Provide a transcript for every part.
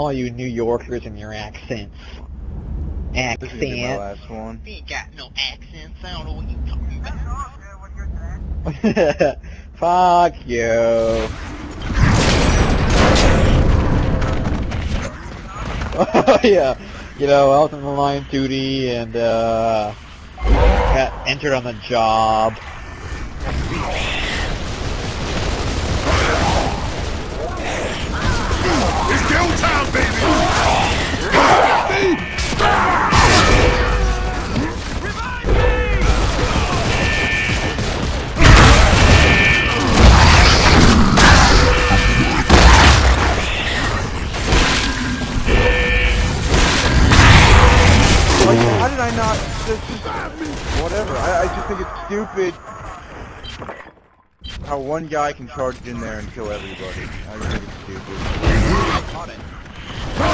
all you New Yorkers and your accents. Accents. This is my last one. You ain't got no accents. I don't know what you're talking about. Fuck you. Oh, yeah. You know, I was on the line duty and, got entered on the job. It's downtown, baby! How did I not just whatever? I just think it's stupid how one guy can charge in there and kill everybody. I just think it's stupid. I caught it. Oh,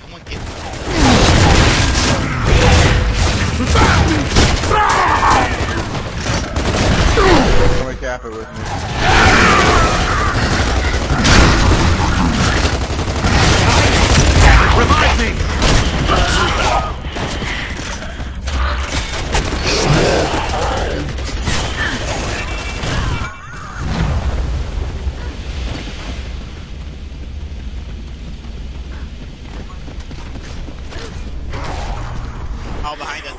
someone gets caught. Someone cap it with me. Revive me! All behind us.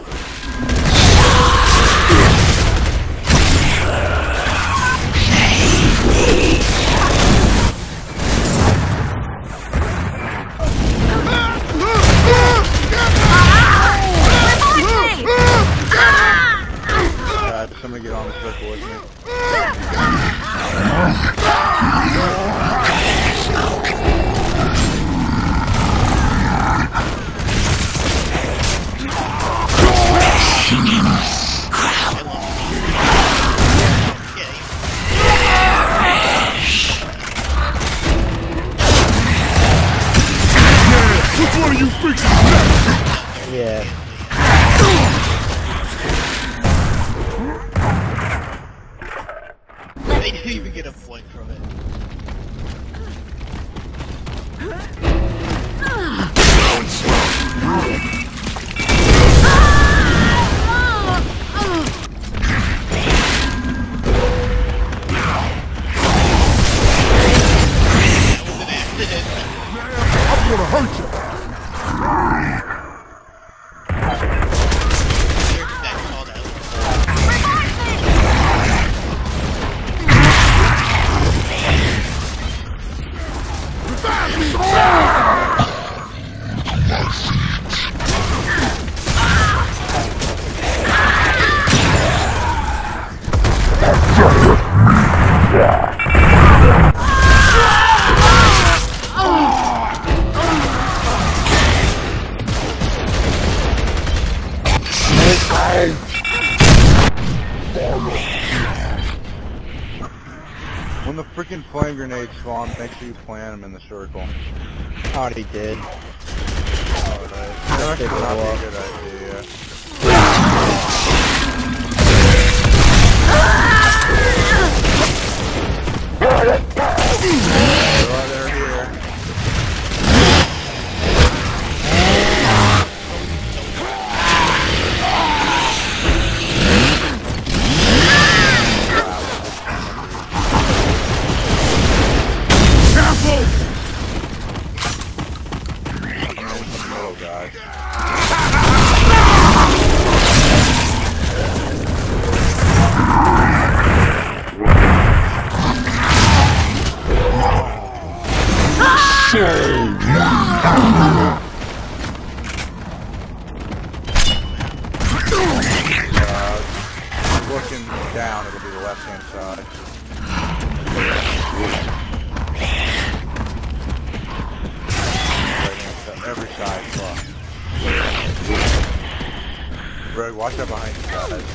When the freaking flame grenades spawn, make sure you plant them in the circle. I already did. Oh, that's not a good idea. Looking down, it'll be the left-hand side. Right-hand side, every side, fuck. Bro, watch out behind you guys.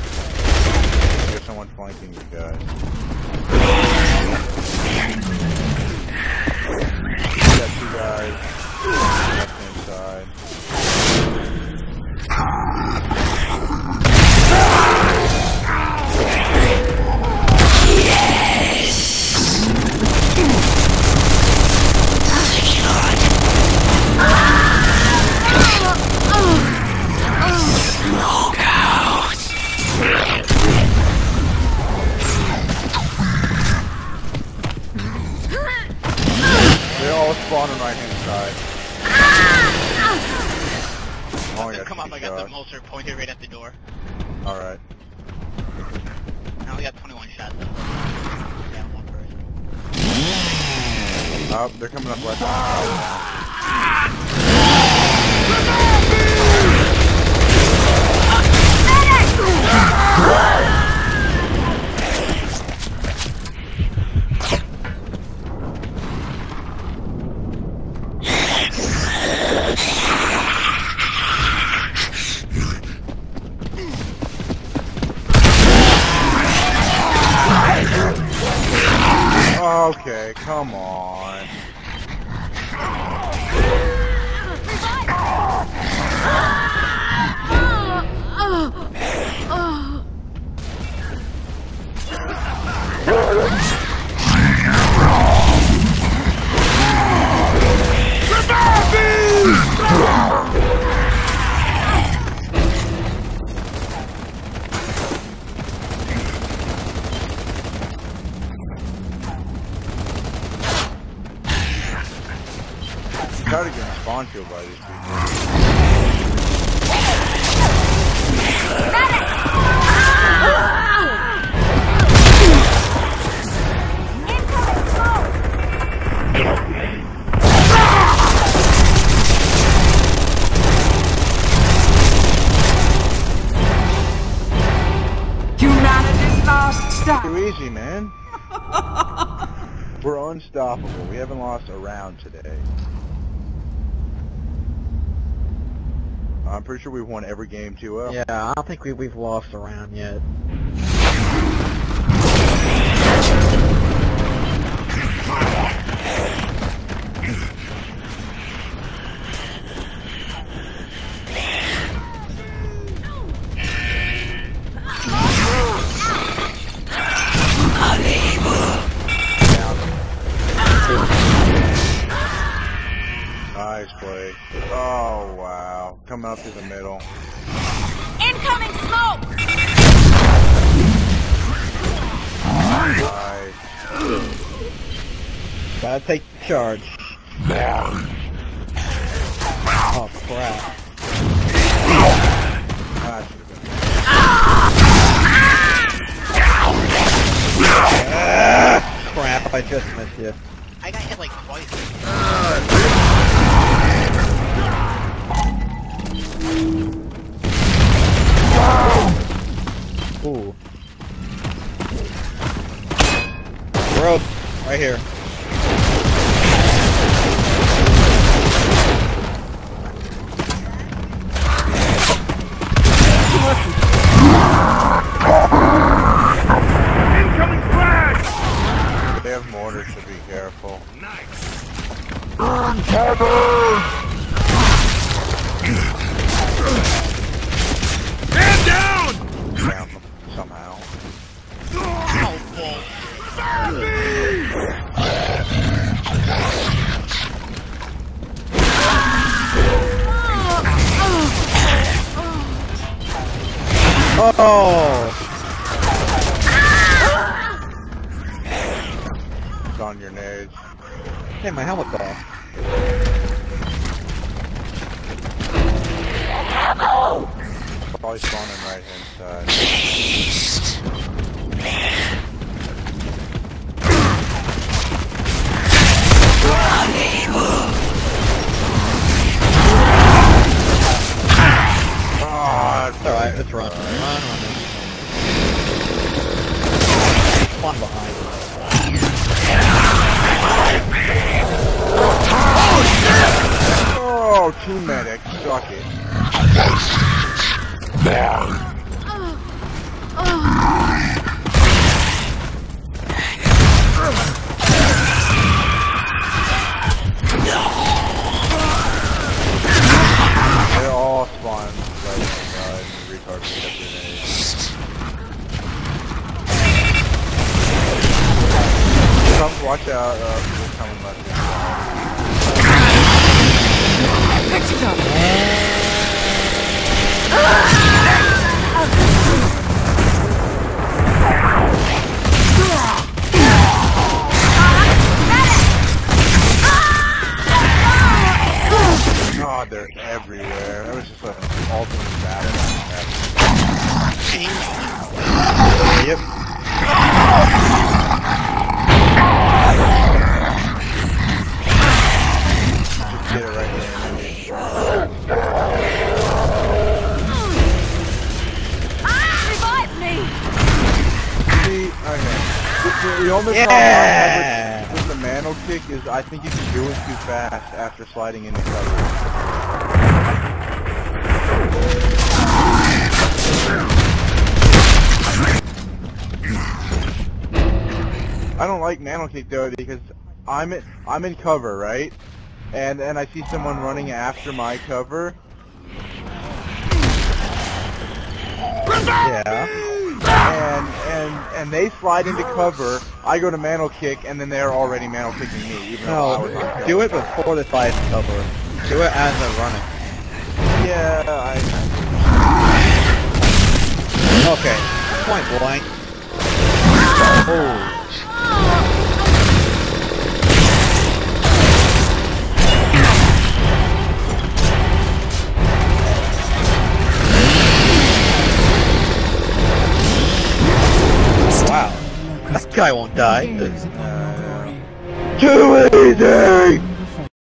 There's someone flanking you guys. You got two guys. Left-hand side. Yes! spawn on right-hand side. Oh, yeah, come up, I got the Molotov pointed right at the door. Alright. I only got 21 shots though. Down one person. Oh, they're coming up left. Okay, come on. I'm tired of getting spawn killed by these people. Humanity's last stop. Too easy, man. We're unstoppable. We haven't lost a round today. I'm pretty sure we've won every game 2-0. Yeah, I don't think we've lost a round yet. Nice play. Oh, wow. Coming up through the middle. Incoming smoke! Nice. Gotta take the charge. Oh, crap. Crap, I just missed you. I got hit like twice. Ooh. Rope. Right here. Incoming flag! They have mortars, so be careful. Nice! Burn cover! Somehow. Oh! It's on your nades. Hey, my helmet's off. Probably spawning right hand side. Oh, it's alright, let's run. One behind. Oh, two medics, suck it. They're all spawned right inside the retard grenades. Watch out, people coming left hand. Fix it up! god, they're everywhere. That was just an ultimate battle. Yep. Just get it right there. Ah! Revive me! See, okay. The only problem mantle kick is I think you can do it too fast after sliding into cover. I don't like mantle kick though because I'm in cover, right? And I see someone running after my cover. Yeah. And they slide into cover, I go to mantle kick, and then they're already mantle kicking me, even though I was on cover. Do it before the slide into cover. Do it as they're running. Yeah, I... Okay. Point blank. Oh. Wow, that guy won't die. Too easy!